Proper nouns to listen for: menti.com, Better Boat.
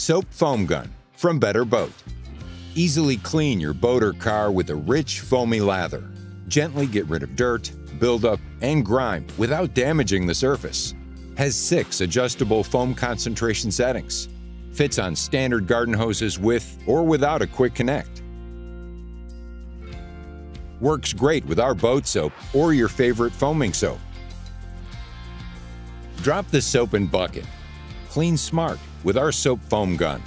Soap Foam Gun from Better Boat. Easily clean your boat or car with a rich, foamy lather. Gently get rid of dirt, buildup, and grime without damaging the surface. Has 6 adjustable foam concentration settings. Fits on standard garden hoses with or without a quick connect. Works great with our boat soap or your favorite foaming soap. Drop the soap in bucket. Clean smart with our soap foam gun.